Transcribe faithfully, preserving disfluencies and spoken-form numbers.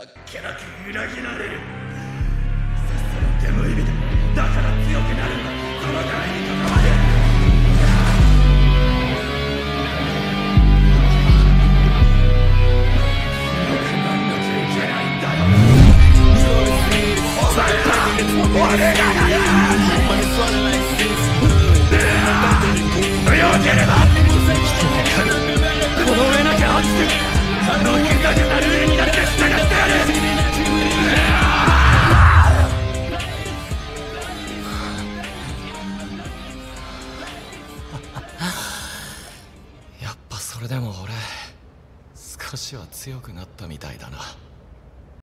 あっけなく裏切られる。さっさの手の意味だ。だから強くなるんだ。この代に関わる。 やっぱそれでも俺少しは強くなったみたいだな。